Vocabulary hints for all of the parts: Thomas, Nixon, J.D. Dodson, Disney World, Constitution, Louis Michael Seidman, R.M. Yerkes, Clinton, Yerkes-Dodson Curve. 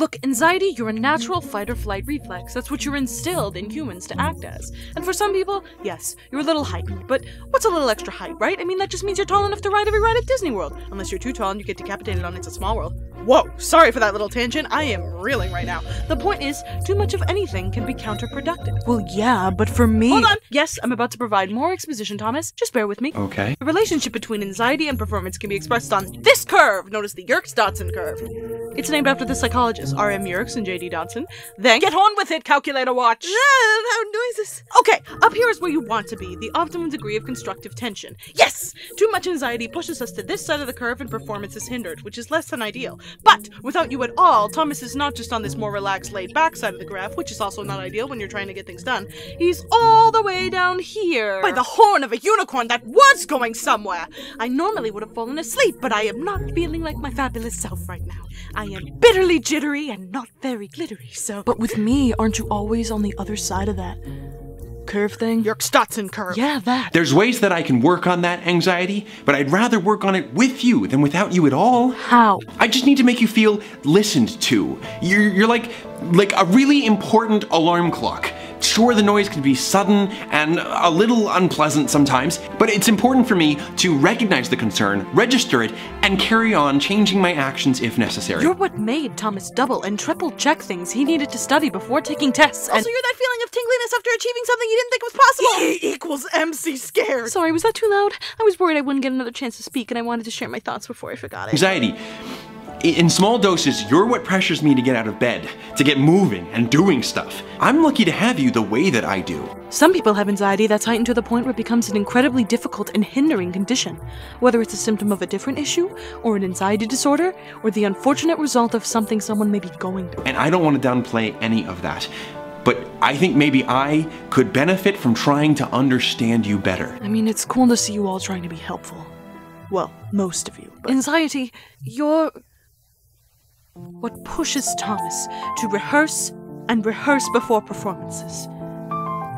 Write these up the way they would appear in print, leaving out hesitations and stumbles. Look, anxiety, you're a natural fight-or-flight reflex. That's what you're instilled in humans to act as. And for some people, yes, you're a little heightened. But what's a little extra height, right? I mean, that just means you're tall enough to ride every ride at Disney World. Unless you're too tall and you get decapitated on It's a Small World. Whoa, sorry for that little tangent. I am reeling right now. The point is, too much of anything can be counterproductive. Well, yeah, but for me— Hold on! Yes, I'm about to provide more exposition, Thomas. Just bear with me. Okay. The relationship between anxiety and performance can be expressed on this curve! Notice the Yerkes-Dodson Curve. It's named after the psychologists R.M. Yerkes and J.D. Dodson. Then get on with it, calculator watch! How noises! Okay, up here is where you want to be, the optimum degree of constructive tension. Yes! Too much anxiety pushes us to this side of the curve and performance is hindered, which is less than ideal. But without you at all, Thomas is not just on this more relaxed, laid-back side of the graph, which is also not ideal when you're trying to get things done. He's all the way down here. By the horn of a unicorn, that was going somewhere! I normally would have fallen asleep, but I am not feeling like my fabulous self right now. I am bitterly jittery and not very glittery, so— But with me, aren't you always on the other side of that curve thing? Yerkes-Dodson curve. Yeah, that. There's ways that I can work on that anxiety, but I'd rather work on it with you than without you at all. How? I just need to make you feel listened to. You're like a really important alarm clock. Sure, the noise can be sudden and a little unpleasant sometimes, but it's important for me to recognize the concern, register it, and carry on changing my actions if necessary. You're what made Thomas double and triple check things he needed to study before taking tests, and— Also, you're that feeling of tingliness after achieving something you didn't think was possible! E equals MC scared! Sorry, was that too loud? I was worried I wouldn't get another chance to speak, and I wanted to share my thoughts before I forgot it. Anxiety. In small doses, you're what pressures me to get out of bed, to get moving and doing stuff. I'm lucky to have you the way that I do. Some people have anxiety that's heightened to the point where it becomes an incredibly difficult and hindering condition. Whether it's a symptom of a different issue, or an anxiety disorder, or the unfortunate result of something someone may be going through. And I don't want to downplay any of that. But I think maybe I could benefit from trying to understand you better. I mean, it's cool to see you all trying to be helpful. Well, most of you, but— Anxiety, you're what pushes Thomas to rehearse and rehearse before performances.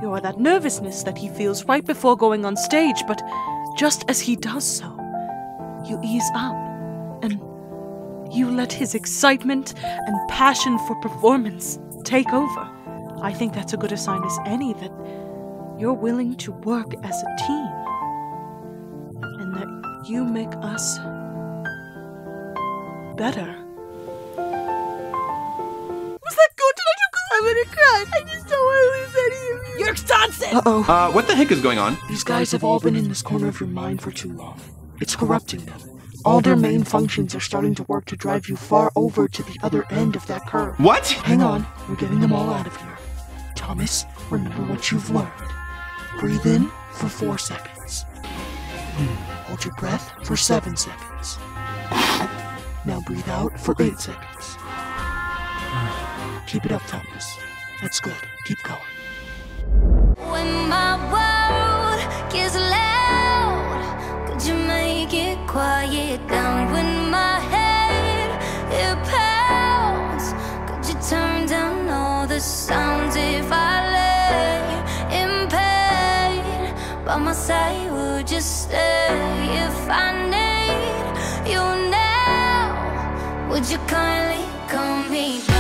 You're that nervousness that he feels right before going on stage, but just as he does so, you ease up and you let his excitement and passion for performance take over. I think that's a good sign as any that you're willing to work as a team and that you make us better. I'm gonna cry. I just don't want to lose any of you. Yerkes-Dodson! Uh-oh. What the heck is going on? These guys have all been in this corner of your mind for too long. It's corrupting them. All their main functions are starting to work to drive you far over to the other end of that curve. What? Hang on. We're getting them all out of here. Thomas, remember what you've learned. Breathe in for 4 seconds. Hold your breath for 7 seconds. Now breathe out for 8 seconds. Keep it up, Thomas. That's good. Keep going. When my world gets loud, could you make it quiet down? When my head, it pounds, could you turn down all the sounds? If I lay in pain, by my side, would you stay? If I need you now, would you kindly call me back?